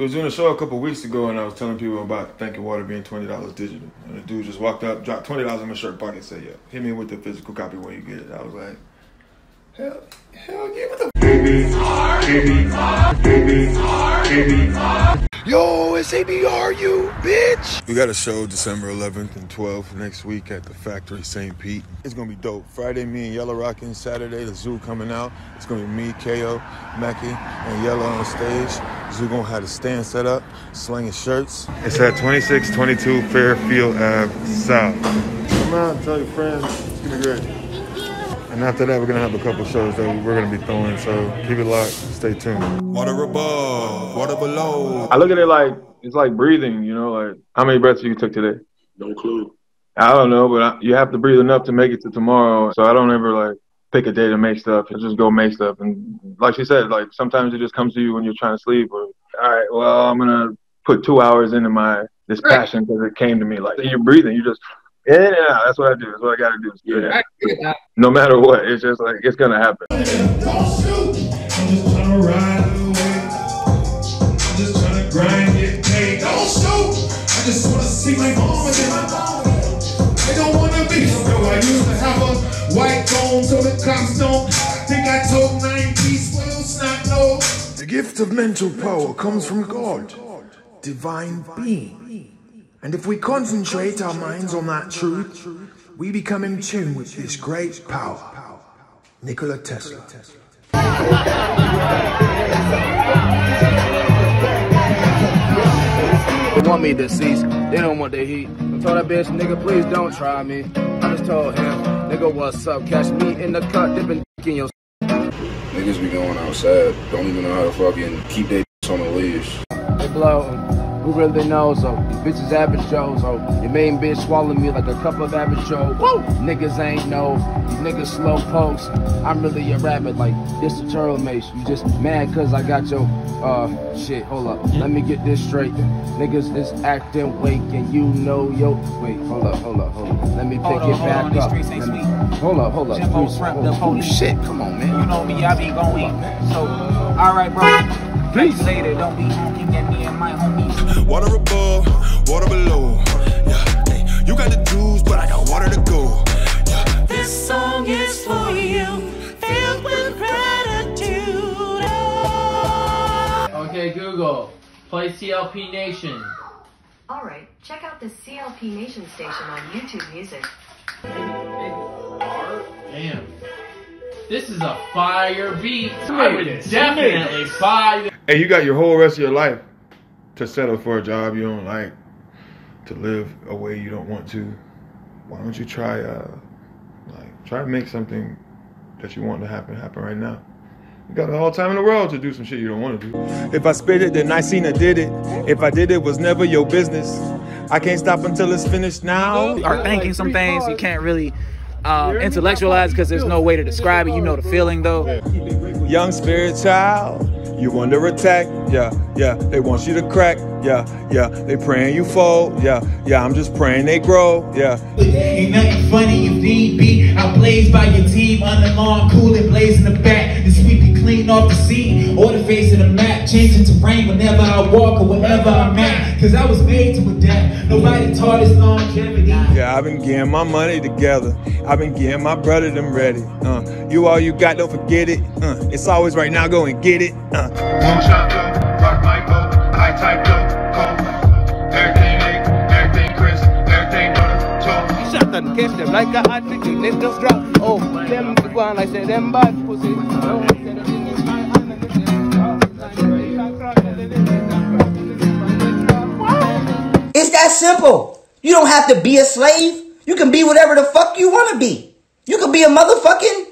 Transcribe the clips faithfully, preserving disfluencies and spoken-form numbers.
We was doing a show a couple weeks ago, and I was telling people about Thank You Water being twenty dollars digital. And the dude just walked up, dropped twenty dollars in my shirt pocket, and said, "Yeah, hit me with the physical copy when you get it." I was like, "Hell, hell yeah, what the A B R, A B R, A B R, A B R. Yo, it's A B R, you bitch." We got a show December eleventh and twelfth next week at the Factory Saint Pete. It's gonna be dope. Friday, me and Yellow rocking. Saturday, the Zoo coming out. It's gonna be me, K O, Mackie, and Yellow on stage. Zoo gonna have the stand set up, slinging shirts. It's at twenty-six twenty-two Fairfield Avenue South. Come out and tell your friends. It's gonna be great. And after that, we're gonna have a couple shows that we're gonna be throwing. So keep it locked. Stay tuned. Water above, water below. I look at it like it's like breathing. You know, like how many breaths you took today? No clue. I don't know, but I, you have to breathe enough to make it to tomorrow. So I don't ever like pick a day to make stuff. I just go make stuff. And like she said, like sometimes it just comes to you when you're trying to sleep. Or all right, well, I'm gonna put two hours into my this passion because it came to me. Like you're breathing, you just. In and out. That's what I do. That's what I gotta do. Yeah. Yeah. No matter what, it's just like it's gonna happen. Don't shoot. I'm just trying to ride away. I'm just trying to grind, get paid. Don't shoot. I just wanna see my mom and my mom. I don't wanna be so I used to have a white dome so the cops don't. I think I told nineties wills not know. The gift of mental power comes from God, divine being. And if we concentrate our minds on that truth, we become in tune with this great power. Nikola Tesla. They want me deceased. They don't want the heat. I told that bitch, nigga, please don't try me. I just told him, nigga, what's up? Catch me in the cut, dipping in your. Niggas be going outside. Don't even know how to fucking keep their on the leash. They blow. Who really knows, oh? These bitches average Joes, oh. Your main bitch swallowing me like a cup of average Joe. Woo! Niggas ain't no, these niggas slow pokes. I'm really a rabbit, like, this a turtle mace. You just mad cause I got your, uh, shit, hold up. Let me get this straight. Niggas is acting wake and you know yo. Wait, hold up, hold up, hold up. Let me pick hold it on, back hold on. up. These streets ain't me, hold up, hold up. Jimbo front the police. Shit, come on, man. You know me, I be gon' eat. So, alright, bro. Peace. Later, don't be looking at me and my homies. Water above, water below. Yeah, hey, you got the juice, but I got water to go. Yeah. This song is for you, filled with gratitude. Okay, Google, play C L P Nation. All right, check out the C L P Nation station on YouTube Music. Damn, this is a fire beat. I would definitely buy this. Hey, you got your whole rest of your life to settle for a job you don't like, to live a way you don't want to. Why don't you try, uh, like, try to make something that you want to happen happen right now? You got all the time in the world to do some shit you don't want to do. If I spit it, then Nicena did it. If I did it, was never your business. I can't stop until it's finished now. You are thinking some things you can't really um, intellectualize because there's no way to describe it. You know the feeling though. Young spirit child. You under attack, yeah, yeah. They want you to crack, yeah, yeah. They praying you fold, yeah, yeah. I'm just praying they grow, yeah. Ain't nothing funny if need be. I blazed by your team, under lawn, cool and blazing the back. This week be clean off the scene, or the face of the map. Changing terrain whenever I walk or wherever I'm at. Cause I was made to adapt. Nobody taught us longevity. Yeah, I've been getting my money together. I've been getting my brother them ready. Uh, you all you got, don't forget it. Uh, it's always right now, go and get it. Uh. Moonshot dope, rock my boat, high type dope, cold. Everything egg, everything crisp, everything butter, choke. Shut and catch them like a hot trick, and them just drop. Oh, them the one I said, them bad pussy. No, said I didn't use my hand and it's It's that simple. You don't have to be a slave. You can be whatever the fuck you want to be. You can be a motherfucking,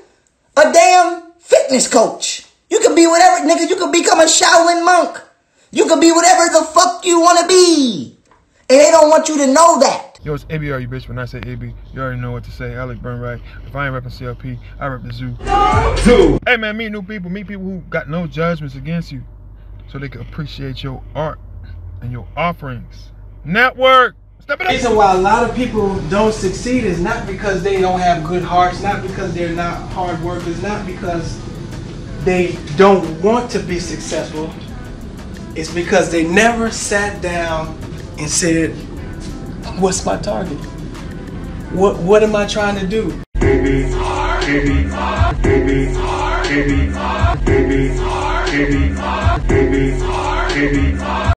a damn fitness coach. You can be whatever, nigga. You can become a Shaolin monk. You can be whatever the fuck you want to be. And they don't want you to know that. Yo, it's A B R, you bitch. When I say A B, you already know what to say. Alex Burnright. If I ain't repping C L P, I rep the Zoo. Zoo. Hey, man, meet new people. Meet people who got no judgments against you so they can appreciate your art and your offerings. Network. The reason why a lot of people don't succeed is not because they don't have good hearts, not because they're not hard workers, not because they don't want to be successful. is because they never sat down and said, what's my target? What, what am I trying to do?